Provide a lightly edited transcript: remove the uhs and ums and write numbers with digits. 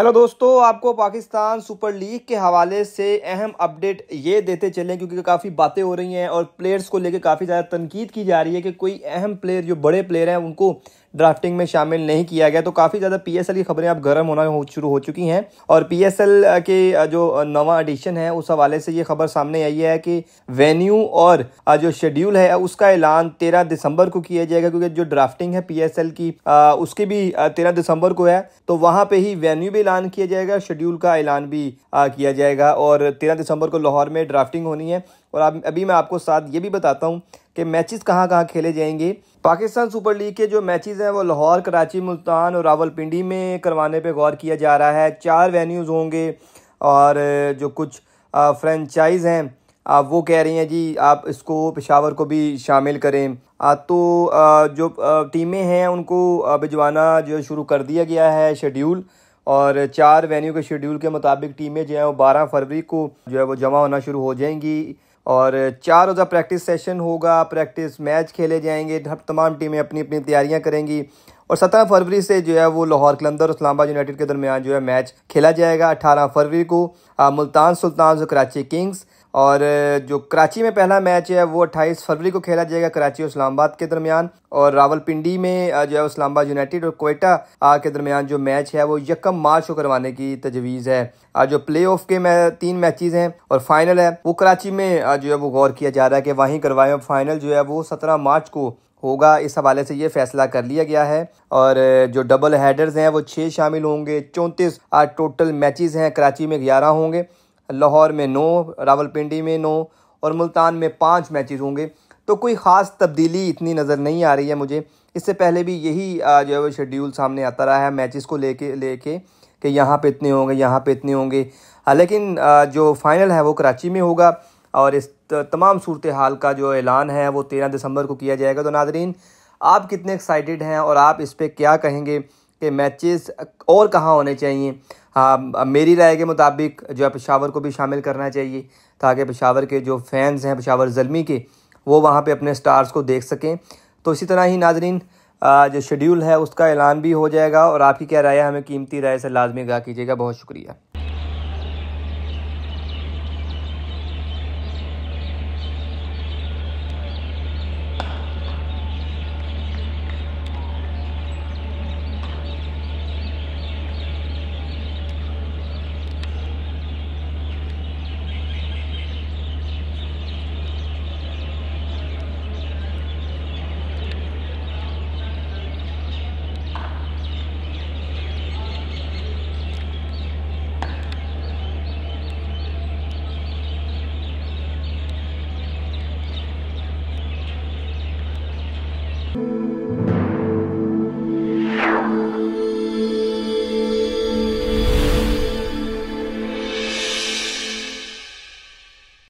Hello दोस्तों, आपको Pakistan super league के हवाले से अहम अपडेट ये देते चलें क्योंकि काफ़ी बातें हो रही हैं और प्लेयर्स को लेकर काफ़ी ज़्यादा तनकीद की जा रही है कि कोई अहम प्लेयर जो बड़े प्लेयर हैं उनको ड्राफ्टिंग में शामिल नहीं किया गया। तो काफ़ी ज़्यादा पीएसएल की खबरें अब गर्म होना शुरू हो चुकी हैं और पीएसएल के जो नवा एडिशन है उस हवाले से ये खबर सामने आई है कि वेन्यू और जो शेड्यूल है उसका ऐलान 13 दिसंबर को किया जाएगा क्योंकि जो ड्राफ्टिंग है पीएसएल की उसकी भी 13 दिसंबर को है। तो वहाँ पर ही वेन्यू भी ऐलान किया जाएगा, शेड्यूल का ऐलान भी किया जाएगा और 13 दिसंबर को लाहौर में ड्राफ्टिंग होनी है। और अभी मैं आपको साथ ये भी बताता हूँ कि मैचेस कहाँ कहाँ खेले जाएंगे। पाकिस्तान सुपर लीग के जो मैचेस हैं वो लाहौर, कराची, मुल्तान और रावलपिंडी में करवाने पे गौर किया जा रहा है। 4 वेन्यूज़ होंगे और जो कुछ फ्रेंचाइज हैं आप वो कह रही हैं जी आप इसको पेशावर को भी शामिल करें। तो जो टीमें हैं उनको भिजवाना जो शुरू कर दिया गया है शेड्यूल और 4 वेन्यू के शेड्यूल के मुताबिक टीमें जो हैं वो 12 फरवरी को जो है वो जमा होना शुरू हो जाएंगी और 4 रोज़ा प्रैक्टिस सेशन होगा, प्रैक्टिस मैच खेले जाएंगे, तमाम टीमें अपनी अपनी तैयारियां करेंगी। और 17 फरवरी से जो है वो लाहौर कलंदर और इस्लामाबाद यूनाइटेड के दरमियान जो है मैच खेला जाएगा। 18 फरवरी को मुल्तान सुल्तान्स और कराची किंग्स, और जो कराची में पहला मैच है वो 28 फरवरी को खेला जाएगा कराची और इस्लामाबाद के दरमियान। और रावलपिंडी में जो है इस्लामाबाद यूनाइटेड और कोयटा के दरमियान जो मैच है वो 1 मार्च को करवाने की तजवीज़ है। जो प्ले ऑफ के 3 मैचेस हैं और फाइनल है वो कराची में जो है वो गौर किया जा रहा है कि वहीं करवाएं। फाइनल जो है वो 17 मार्च को होगा, इस हवाले से ये फैसला कर लिया गया है। और जो डबल हेडर्स हैं वो 6 शामिल होंगे। 34 टोटल मैचेस हैं। कराची में 11 होंगे, लाहौर में 9, रावलपिंडी में 9 और मुल्तान में 5 मैचेस होंगे। तो कोई ख़ास तब्दीली इतनी नज़र नहीं आ रही है मुझे। इससे पहले भी यही जो है वो शेड्यूल सामने आता रहा है मैचेस को लेके कि यहाँ पे इतने होंगे, यहाँ पे इतने होंगे, लेकिन जो फाइनल है वो कराची में होगा और इस तमाम सूरत हाल का जो ऐलान है वो 13 दिसंबर को किया जाएगा। तो नाजरीन, आप कितने एक्साइटेड हैं और आप इस पर क्या कहेंगे कि मैचेस और कहाँ होने चाहिए? हाँ, मेरी राय के मुताबिक जो है पेशावर को भी शामिल करना चाहिए ताकि पेशावर के जो फैंस हैं पेशावर ज़लमी के वो वहाँ पे अपने स्टार्स को देख सकें। तो इसी तरह ही नाजरीन जो शेड्यूल है उसका ऐलान भी हो जाएगा। और आपकी क्या राय है हमें कीमती राय से लाजमी आगाह कीजिएगा। बहुत शुक्रिया।